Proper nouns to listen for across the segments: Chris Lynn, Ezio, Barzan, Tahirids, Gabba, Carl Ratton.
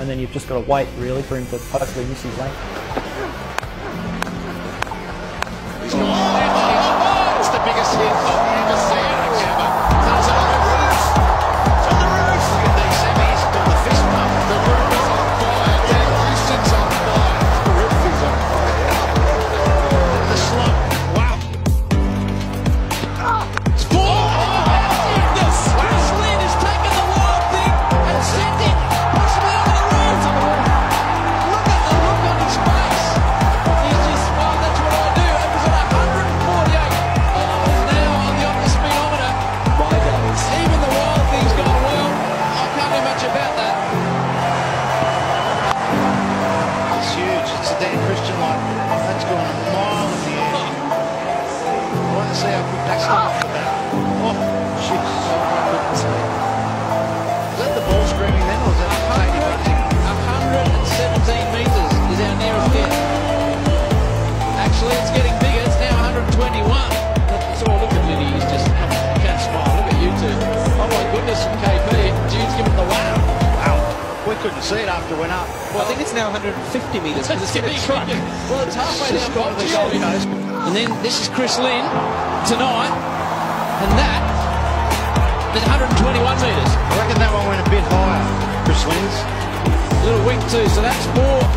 and then you've just got to wait really for him to hopefully miss his lane. He's got that hit. It's the biggest hit I've ever seen out of Gabba. That's on the roof. It's on the roof. Look at these semis. Got the fist pump. The roof is on fire. Dan Houston's on fire. The roof is on fire. The slump. Wow. It's four. Oh, that's it. The Chris Lynn has taken the wild thing and sent it. Couldn't see it after it went up. Well, I think it's now 150 metres because it's in a truck. Well, it's halfway down by the goal, you know. And then this is Chris Lynn tonight, and that is 121 metres. I reckon that one went a bit higher, Chris Lynn's. A little weak too, so that's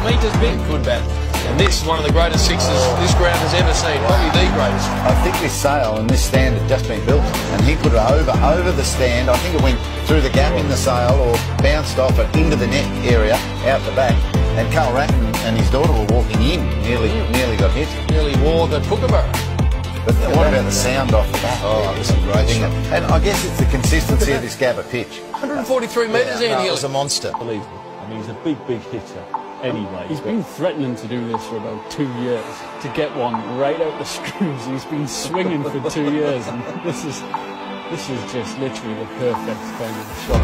4 metres big. Good bat. And this is one of the greatest sixes this ground has ever seen, probably the greatest. I think this sail and this stand had just been built, and he put it over the stand. I think it went through the gap in the sail or bounced off it into the net area, out the back. And Carl Ratton and his daughter were walking in, nearly got hit. Nearly wore the kookaburra. But what about the sound off the back? Oh, it was a great thing. And I guess it's the consistency of this Gabba pitch. 143 metres in here. It was a monster. Unbelievable. I mean, he's a big, big hitter. Anyway, he's been threatening to do this for about 2 years, to get one right out the screws. He's been swinging for 2 years, and this is just literally the perfect kind of shot.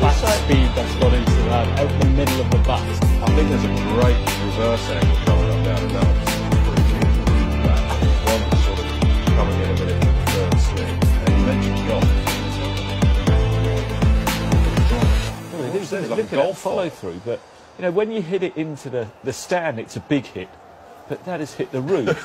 Back speed that's got into that, out the middle of the bat. I think there's a great reverse angle coming up down and down. One sort of coming in a bit of the third swing, and he mentioned golf. I mean, it is like a golf follow through, but. You know, when you hit it into the stand, it's a big hit, but that has hit the roof.